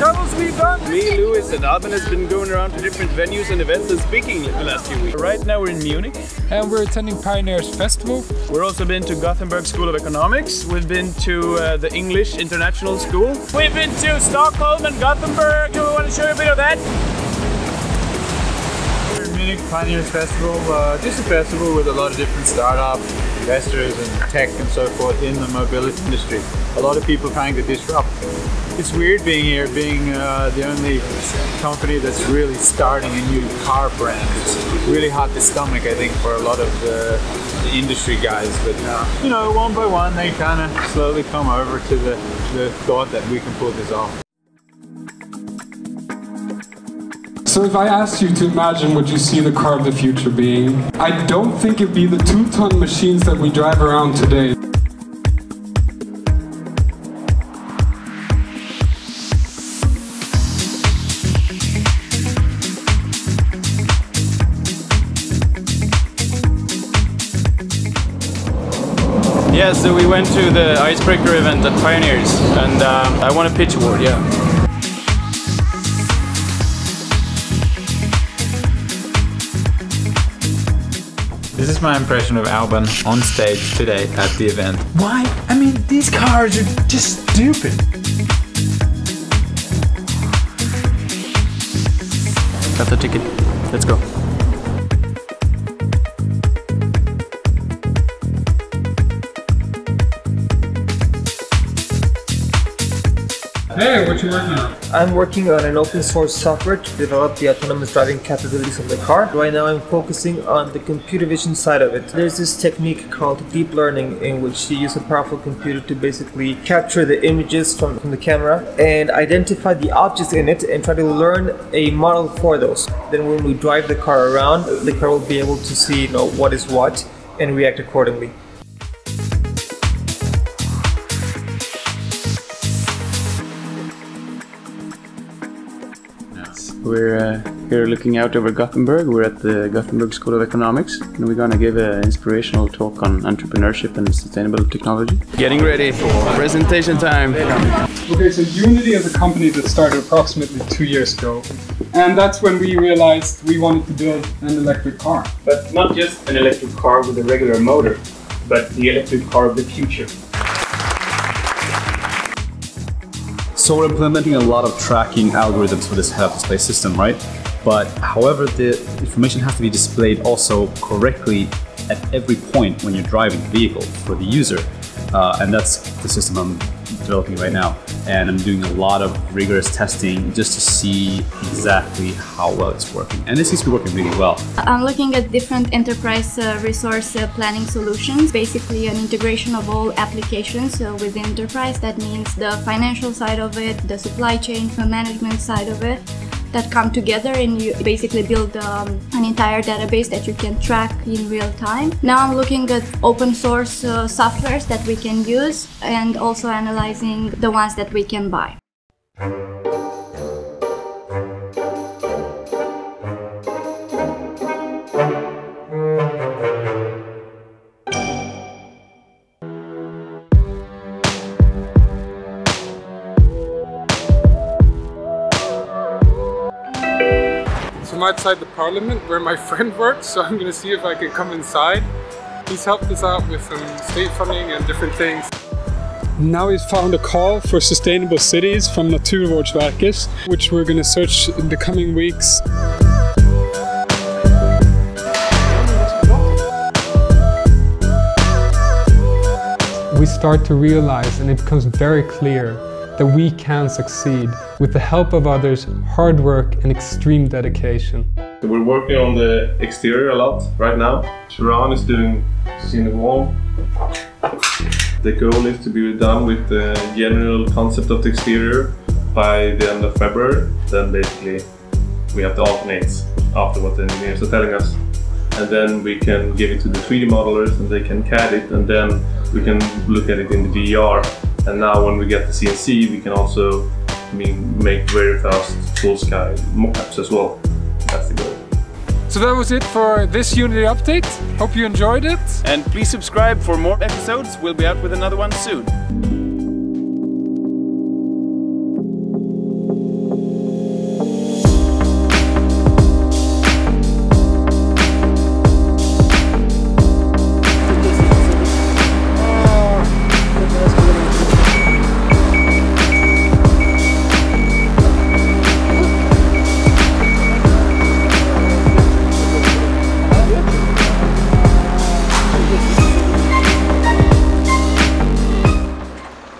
travels we've done. Me, Louis and Alvin has been going around to different venues and events and speaking the last few weeks. Right now we're in Munich. And we're attending Pioneers Festival. We've also been to Gothenburg School of Economics. We've been to the English International School. We've been to Stockholm and Gothenburg. Do we want to show you a bit of that? Pioneers Festival, just a festival with a lot of different startups, investors and tech and so forth in the mobility industry. A lot of people trying to disrupt. It's weird being here, being the only company that's really starting a new car brand. It's really hard to stomach, I think, for a lot of the industry guys. But you know, one by one they kind of slowly come over to the thought that we can pull this off. So if I asked you to imagine what you see the car of the future being, I don't think it'd be the 2-ton machines that we drive around today. Yeah, so we went to the icebreaker event at Pioneers, and I won a pitch award, yeah. This is my impression of Alban on stage today at the event. Why? I mean, these cars are just stupid. Got the ticket. Let's go. Hey, what you working on? I'm working on an open source software to develop the autonomous driving capabilities of the car. Right now I'm focusing on the computer vision side of it. There's this technique called deep learning in which you use a powerful computer to basically capture the images from the camera and identify the objects in it and try to learn a model for those. Then when we drive the car around, the car will be able to see, you know, what is what and react accordingly. We're here looking out over Gothenburg. We're at the Gothenburg School of Economics, and we're going to give an inspirational talk on entrepreneurship and sustainable technology. Getting ready for presentation time. Okay, so Unity is a company that started approximately 2 years ago, and that's when we realized we wanted to build an electric car. But not just an electric car with a regular motor, but the electric car of the future. So we're implementing a lot of tracking algorithms for this head-up display system, right? But however, the information has to be displayed also correctly at every point when you're driving the vehicle for the user. And that's the system I'm developing right now. And I'm doing a lot of rigorous testing just to see exactly how well it's working. And it seems to be working really well. I'm looking at different enterprise resource planning solutions, basically an integration of all applications. So with enterprise, that means the financial side of it, the supply chain, the management side of it, that come together and you basically build an entire database that you can track in real time. Now I'm looking at open source softwares that we can use and also analyzing the ones that we can buy. I'm outside the parliament where my friend works, so I'm gonna see if I can come inside. He's helped us out with some state funding and different things. Now he's found a call for sustainable cities from Naturvårdsverket, which we're gonna search in the coming weeks. We start to realize, and it becomes very clear, that we can succeed with the help of others, hard work and extreme dedication. We're working on the exterior a lot right now. Sharon is doing CineWorm. The goal is to be done with the general concept of the exterior by the end of February. Then basically we have to alternate after what the engineers are telling us. And then we can give it to the 3D modelers and they can CAD it, and then we can look at it in the VR. And now when we get the CNC, we can also make very fast full-sky mockups as well. That's the goal. So that was it for this Unity update. Hope you enjoyed it. And please subscribe for more episodes. We'll be out with another one soon.